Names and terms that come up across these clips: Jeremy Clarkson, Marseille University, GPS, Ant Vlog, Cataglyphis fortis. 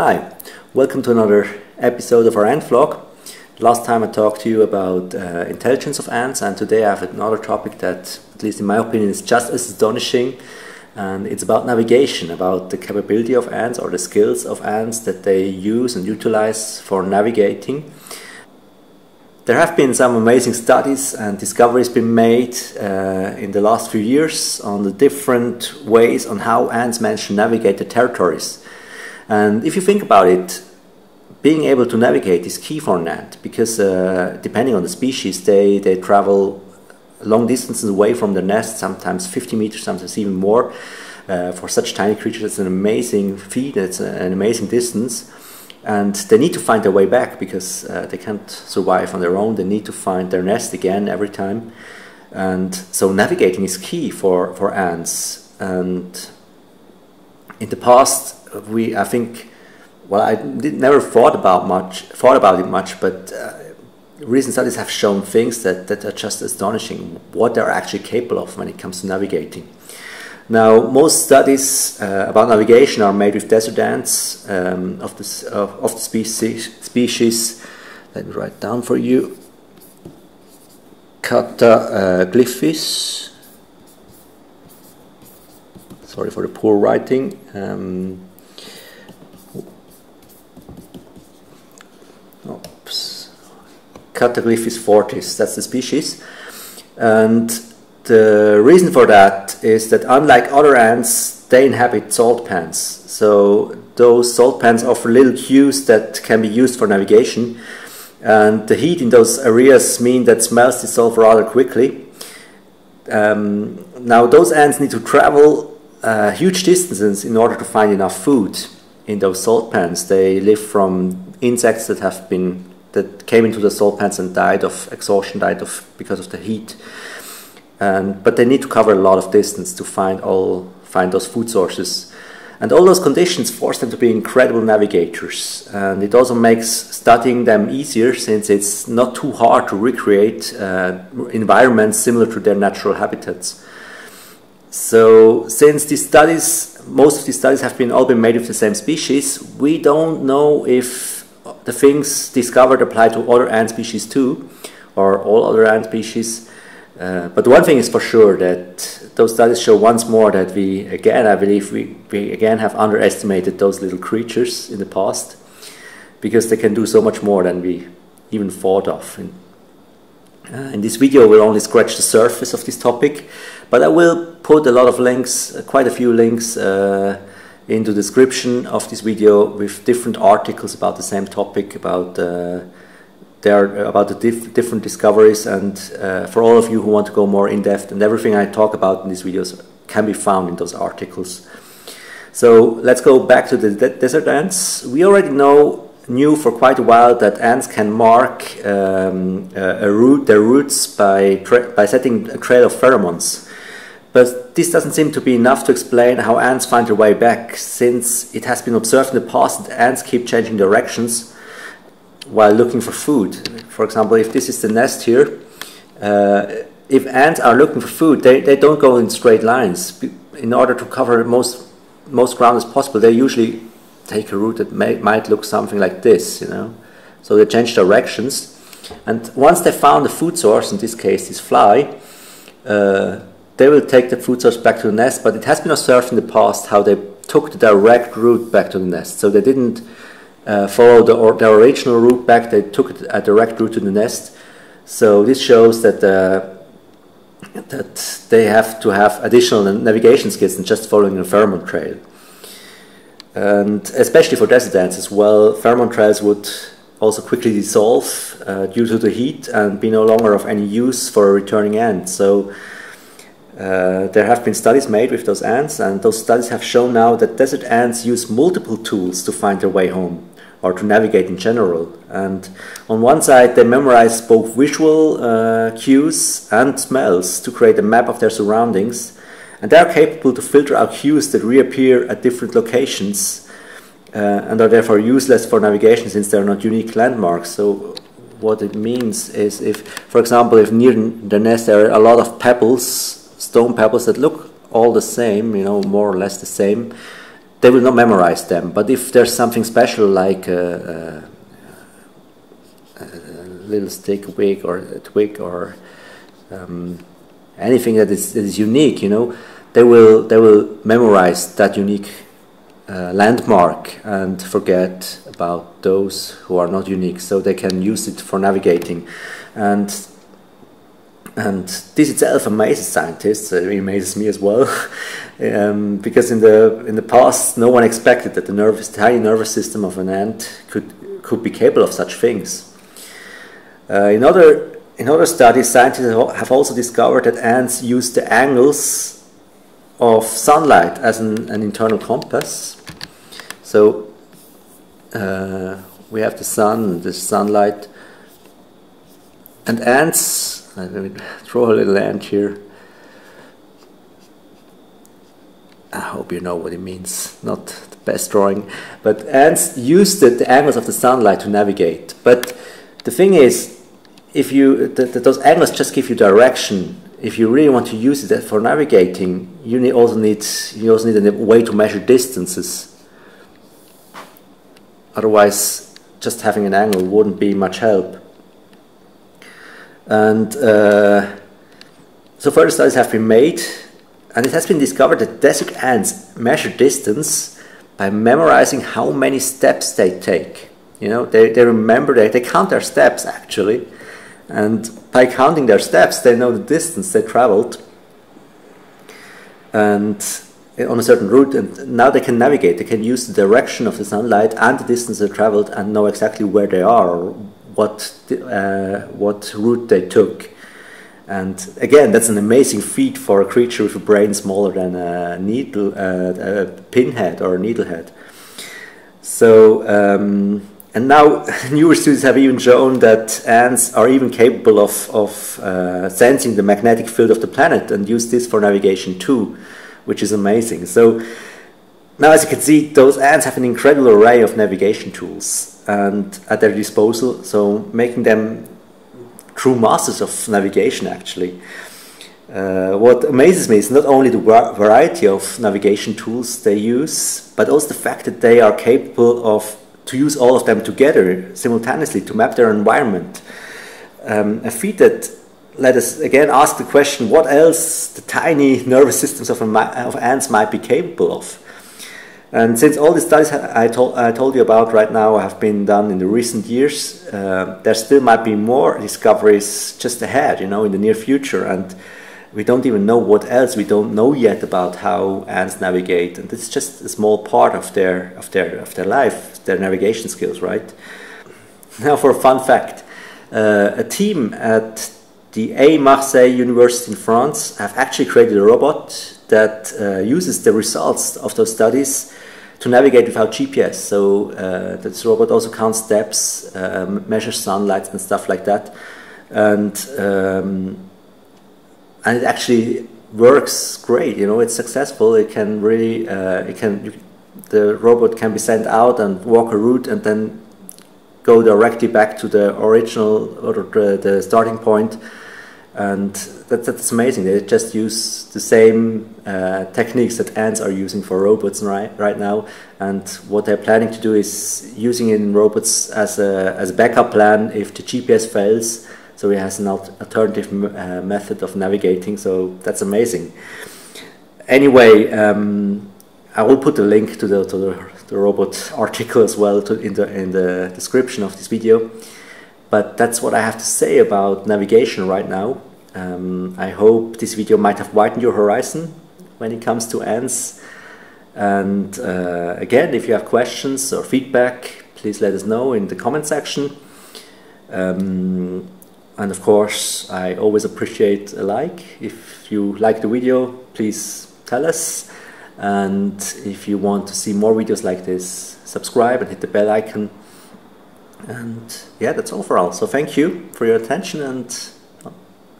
Hi, welcome to another episode of our ant vlog. Last time I talked to you about intelligence of ants, and today I have another topic that, at least in my opinion, is just as astonishing, and it's about navigation, about the capability of ants or the skills of ants that they use and utilize for navigating. There have been some amazing studies and discoveries been made in the last few years on the different ways on how ants manage to navigate their territories. And if you think about it, being able to navigate is key for an ant because depending on the species, they travel long distances away from their nest, sometimes 50 meters, sometimes even more. For such tiny creatures, it's an amazing feat, it's an amazing distance. And they need to find their way back because they can't survive on their own, they need to find their nest again every time. And so navigating is key for ants. And in the past, I never thought about it much, but recent studies have shown things that are just astonishing, what they're actually capable of when it comes to navigating. Now, most studies about navigation are made with desert ants of the species, let me write down for you, Cataglyphis, sorry for the poor writing, Cataglyphis fortis, that's the species. And the reason for that is that unlike other ants, they inhabit salt pans. So those salt pans offer little cues that can be used for navigation. And the heat in those areas mean that smells dissolve rather quickly. Now those ants need to travel huge distances in order to find enough food in those salt pans. They live from insects that came into the salt pans and died of exhaustion, because of the heat. But they need to cover a lot of distance to find those food sources. And all those conditions force them to be incredible navigators. And it also makes studying them easier since it's not too hard to recreate environments similar to their natural habitats. So since most of these studies have all been made with the same species, we don't know if the things discovered apply to other ant species too, or all other ant species. But one thing is for sure, that those studies show once more that I believe we again have underestimated those little creatures in the past, because they can do so much more than we even thought of. In this video we'll only scratch the surface of this topic, but I will put a lot of links, quite a few links, in the description of this video with different articles about the same topic, about the different discoveries, and for all of you who want to go more in depth, and everything I talk about in these videos can be found in those articles. So let's go back to the desert ants. We already knew for quite a while that ants can mark their roots by setting a trail of pheromones. But this doesn't seem to be enough to explain how ants find their way back, since it has been observed in the past that ants keep changing directions while looking for food. For example, if this is the nest here, if ants are looking for food, they don't go in straight lines. In order to cover most ground as possible, they usually take a route that might look something like this, you know. So they change directions, and once they found a food source, in this case this fly, they will take the food source back to the nest. But it has been observed in the past how they took the direct route back to the nest. So they didn't follow the original route back, they took a direct route to the nest. So this shows that, that they have to have additional navigation skills than just following a pheromone trail. And especially for desert ants as well, pheromone trails would also quickly dissolve due to the heat and be no longer of any use for a returning ant. So there have been studies made with those ants, and those studies have shown now that desert ants use multiple tools to find their way home, or to navigate in general. And on one side, they memorize both visual cues and smells to create a map of their surroundings, and they are capable to filter out cues that reappear at different locations and are therefore useless for navigation since they are not unique landmarks. So what it means is, if, for example, if near the nest there are a lot of pebbles, stone pebbles that look all the same, you know, more or less the same, they will not memorize them. But if there's something special like a little stick wig or a twig or anything that is unique, you know, they will memorize that unique landmark and forget about those who are not unique. So they can use it for navigating, and this itself amazes scientists. It amazes me as well, because in the past no one expected that the tiny nervous system of an ant could be capable of such things. In other studies, scientists have also discovered that ants use the angles of sunlight as an internal compass. So we have the sun and the sunlight, and ants, let me draw a little ant here. I hope you know what it means, not the best drawing, but ants use the angles of the sunlight to navigate. But the thing is, if you those angles just give you direction. If you really want to use it for navigating, you also need a way to measure distances. Otherwise, just having an angle wouldn't be much help. And so further studies have been made, and it has been discovered that desert ants measure distance by memorizing how many steps they take. You know, they remember, they count their steps actually. And by counting their steps, they know the distance they traveled, and on a certain route. And now they can navigate. They can use the direction of the sunlight and the distance they traveled, and know exactly where they are, or what route they took. And again, that's an amazing feat for a creature with a brain smaller than a pinhead or a needlehead. So. And now newer studies have even shown that ants are even capable of sensing the magnetic field of the planet and use this for navigation too, which is amazing. So now, as you can see, those ants have an incredible array of navigation tools and at their disposal, so making them true masters of navigation actually. What amazes me is not only the variety of navigation tools they use, but also the fact that they are capable of to use all of them together simultaneously to map their environment. A feat that let us again ask the question, what else the tiny nervous systems of ants might be capable of? And since all the studies I told you about right now have been done in the recent years, there still might be more discoveries just ahead, you know, in the near future. And we don't even know what else. We don't know yet about how ants navigate, and it's just a small part of their life, their navigation skills, right? Now, for a fun fact, a team at the Marseille University in France have actually created a robot that uses the results of those studies to navigate without GPS. So this robot also counts steps, measures sunlight and stuff like that, and it actually works great. You know, it's successful. It can really, the robot can be sent out and walk a route and then go directly back to the original or the starting point. And that's amazing. They just use the same techniques that ants are using for robots right now. And what they're planning to do is using in robots as a backup plan if the GPS fails. So it has an alternative method of navigating, so that's amazing. Anyway, I will put a link to the robot article as well in the description of this video. But that's what I have to say about navigation right now. I hope this video might have widened your horizon when it comes to ants. And again, if you have questions or feedback, please let us know in the comment section. And of course, I always appreciate a like. If you like the video, please tell us. And if you want to see more videos like this, subscribe and hit the bell icon. And yeah, that's all for now. So thank you for your attention, and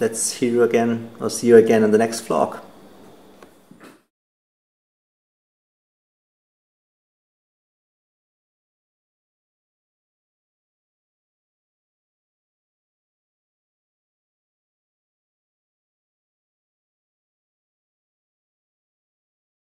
let's see you again in the next vlog.